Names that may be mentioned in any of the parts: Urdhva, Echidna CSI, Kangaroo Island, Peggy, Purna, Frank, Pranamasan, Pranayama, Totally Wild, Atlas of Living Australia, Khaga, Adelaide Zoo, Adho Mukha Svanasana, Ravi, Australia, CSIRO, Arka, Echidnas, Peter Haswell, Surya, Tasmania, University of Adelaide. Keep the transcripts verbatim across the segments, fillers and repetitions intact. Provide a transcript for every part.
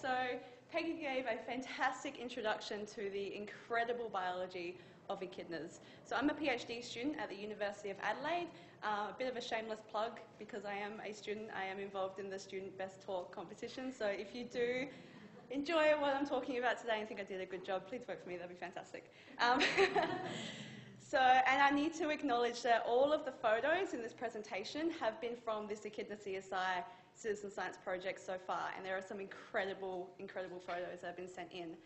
So Peggy gave a fantastic introduction to the incredible biology of echidnas. So I'm a PhD student at the University of Adelaide. Uh, a bit of a shameless plug because I am a student. I am involved in the Student Best Talk competition. So if you do enjoy what I'm talking about today and think I did a good job, please vote for me. That'd be fantastic. Um, So, and I need to acknowledge that all of the photos in this presentation have been from this Echidna C S I Citizen Science project so far, and there are some incredible, incredible photos that have been sent in.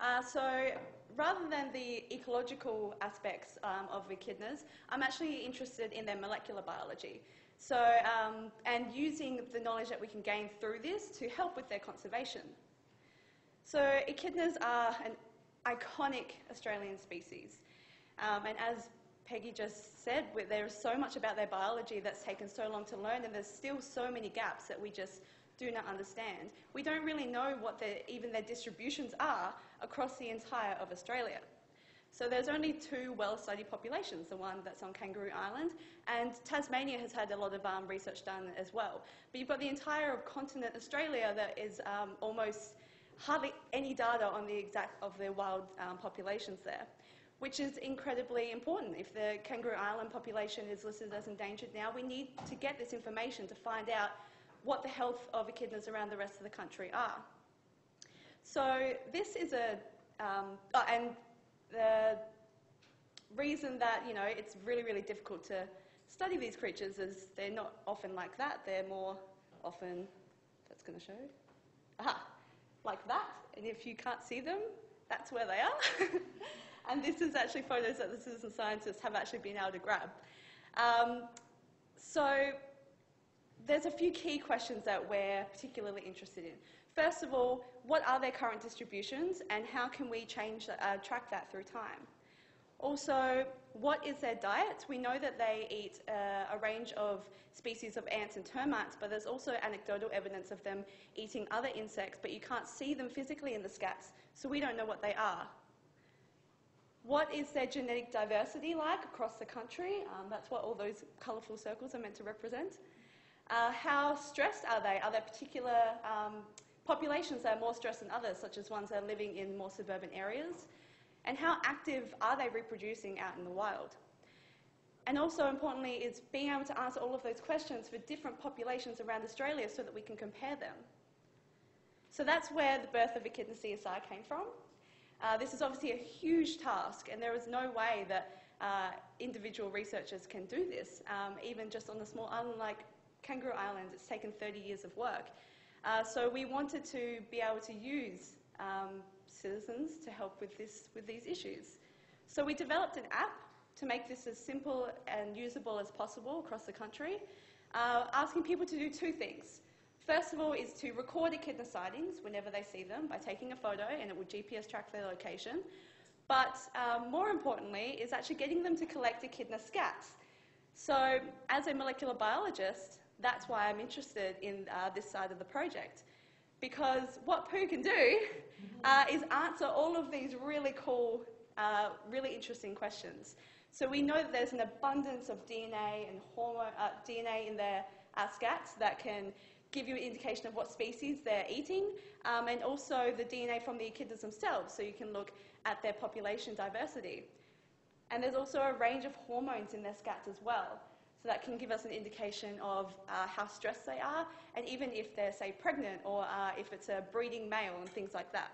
Uh, so, rather than the ecological aspects um, of echidnas, I'm actually interested in their molecular biology. So, um, and using the knowledge that we can gain through this to help with their conservation. So, echidnas are an iconic Australian species. Um, and as Peggy just said, there is so much about their biology that's taken so long to learn, and there's still so many gaps that we just do not understand. We don't really know what their, even their distributions are across the entire of Australia. So there's only two well-studied populations, the one that's on Kangaroo Island, and Tasmania has had a lot of um, research done as well. But you've got the entire of continent Australia that is um, almost hardly any data on the exact of their wild um, populations there, which is incredibly important. If the Kangaroo Island population is listed as endangered now, we need to get this information to find out what the health of echidnas around the rest of the country are. So this is a, um, oh, and the reason that, you know, it's really, really difficult to study these creatures is they're not often like that. They're more often, that's going to show, aha, like that. And if you can't see them, that's where they are. And this is actually photos that the citizen scientists have actually been able to grab. Um, so there's a few key questions that we're particularly interested in. First of all, what are their current distributions and how can we change, uh, track that through time? Also, what is their diet? We know that they eat uh, a range of species of ants and termites, but there's also anecdotal evidence of them eating other insects, but you can't see them physically in the scats, so we don't know what they are. What is their genetic diversity like across the country? Um, that's what all those colourful circles are meant to represent. Uh, how stressed are they? Are there particular um, populations that are more stressed than others, such as ones that are living in more suburban areas? And how active are they reproducing out in the wild? And also importantly is being able to answer all of those questions for different populations around Australia so that we can compare them. So that's where the birth of Echidna C S I came from. Uh, this is obviously a huge task, and there is no way that uh, individual researchers can do this. Um, even just on a small island like Kangaroo Island, it's taken thirty years of work. Uh, so we wanted to be able to use Um, citizens to help with this with these issues. So we developed an app to make this as simple and usable as possible across the country, uh, asking people to do two things. First of all is to record echidna sightings whenever they see them by taking a photo, and it will G P S track their location. But um, more importantly is actually getting them to collect echidna scats. So as a molecular biologist, that's why I'm interested in uh, this side of the project. Because what Pooh can do uh, is answer all of these really cool, uh, really interesting questions. So we know that there's an abundance of D N A and hormone, uh, D N A in their uh, scats that can give you an indication of what species they're eating, um, and also the D N A from the echidnas themselves, so you can look at their population diversity. And there's also a range of hormones in their scats as well. So that can give us an indication of uh, how stressed they are, and even if they're, say, pregnant, or uh, if it's a breeding male and things like that.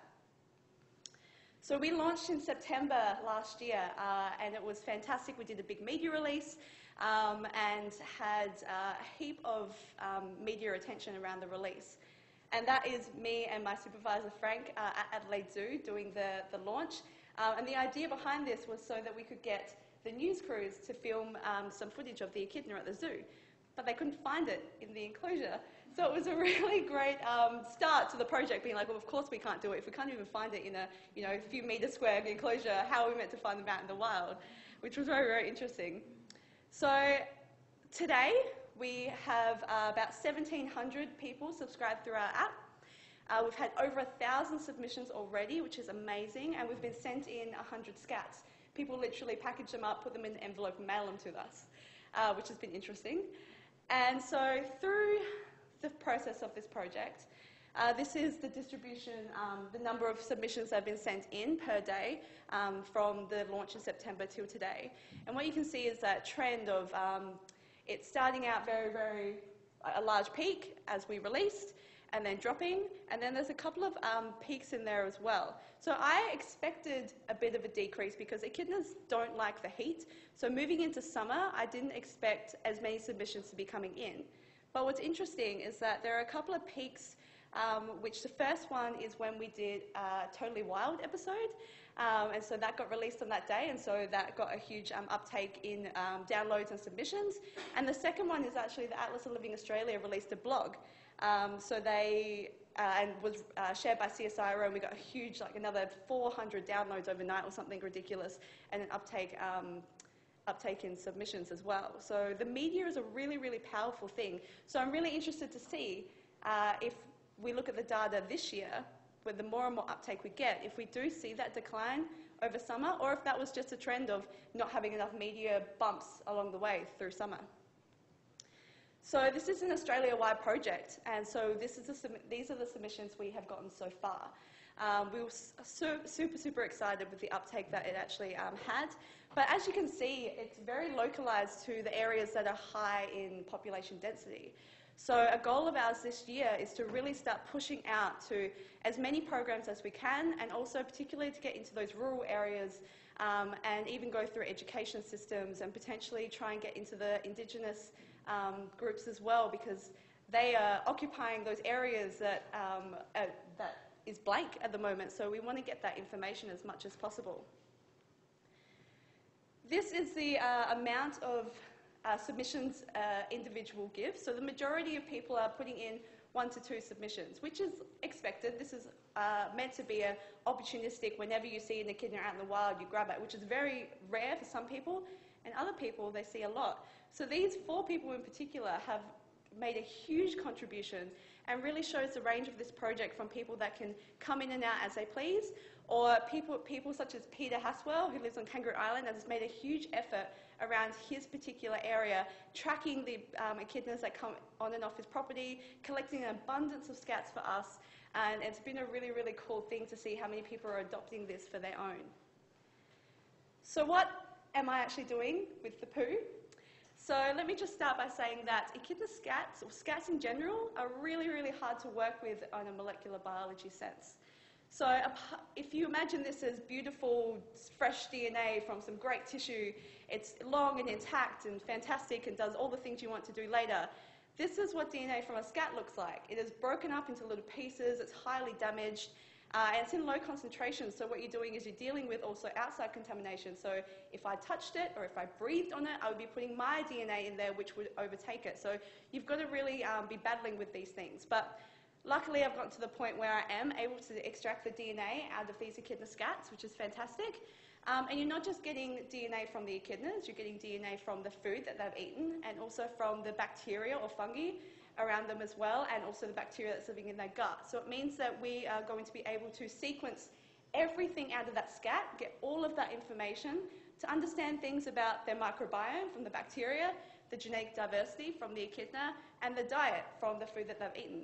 So we launched in September last year, uh, and it was fantastic. We did a big media release um, and had uh, a heap of um, media attention around the release. And that is me and my supervisor, Frank, uh, at Adelaide Zoo doing the, the launch. Uh, and the idea behind this was so that we could get the news crews to film um, some footage of the echidna at the zoo, but they couldn't find it in the enclosure. So it was a really great um, start to the project, being like, well, of course we can't do it. If we can't even find it in a you know, few metre square enclosure, how are we meant to find them out in the wild? Which was very, very interesting. So today we have uh, about seventeen hundred people subscribed through our app. Uh, we've had over one thousand submissions already, which is amazing, and we've been sent in one hundred scats. People literally package them up, put them in an envelope and mail them to us, uh, which has been interesting. And so through the process of this project, Uh, this is the distribution, um, the number of submissions that have been sent in per day um, from the launch in September till today. And what you can see is that trend of um, it starting out very, very, a large peak as we released, and then dropping, and then there's a couple of um, peaks in there as well. So I expected a bit of a decrease because echidnas don't like the heat. So moving into summer, I didn't expect as many submissions to be coming in. But what's interesting is that there are a couple of peaks, um, which the first one is when we did a Totally Wild episode, um, and so that got released on that day, and so that got a huge um, uptake in um, downloads and submissions. And the second one is actually the Atlas of Living Australia released a blog. Um, so they, uh, and was uh, shared by C S I R O, and we got a huge, like another four hundred downloads overnight or something ridiculous, and an uptake, um, uptake in submissions as well. So the media is a really, really powerful thing. So I'm really interested to see uh, if we look at the data this year, with the more and more uptake we get, if we do see that decline over summer, or if that was just a trend of not having enough media bumps along the way through summer. So this is an Australia-wide project, and so this is the, these are the submissions we have gotten so far. Um, we were su super, super excited with the uptake that it actually um, had, but as you can see, it's very localised to the areas that are high in population density. So a goal of ours this year is to really start pushing out to as many programs as we can, and also particularly to get into those rural areas, um, and even go through education systems and potentially try and get into the Indigenous um, groups as well, because they are occupying those areas that, um, uh, that is blank at the moment. So we want to get that information as much as possible. This is the uh, amount of Uh, submissions uh, individual gives. So the majority of people are putting in one to two submissions, which is expected. This is uh, meant to be a opportunistic. Whenever you see an echidna out in the wild, you grab it, which is very rare for some people, and other people they see a lot. So these four people in particular have made a huge contribution, and really shows the range of this project, from people that can come in and out as they please, or people, people such as Peter Haswell, who lives on Kangaroo Island, and has made a huge effort around his particular area, tracking the um, echidnas that come on and off his property, collecting an abundance of scats for us, and it's been a really, really cool thing to see how many people are adopting this for their own. So what am I actually doing with the poo? So let me just start by saying that echidna scats, or scats in general, are really, really hard to work with on a molecular biology sense. So if you imagine this as beautiful, fresh D N A from some great tissue, it's long and intact and fantastic and does all the things you want to do later. This is what D N A from a scat looks like. It is broken up into little pieces, it's highly damaged, Uh, and it's in low concentration, so what you're doing is you're dealing with also outside contamination. So if I touched it, or if I breathed on it, I would be putting my D N A in there, which would overtake it. So you've got to really um, be battling with these things. But luckily, I've gotten to the point where I am able to extract the D N A out of these echidna scats, which is fantastic. Um, and you're not just getting D N A from the echidnas, you're getting D N A from the food that they've eaten, and also from the bacteria or fungi around them as well, and also the bacteria that's living in their gut. So it means that we are going to be able to sequence everything out of that scat, get all of that information to understand things about their microbiome from the bacteria, the genetic diversity from the echidna, and the diet from the food that they've eaten.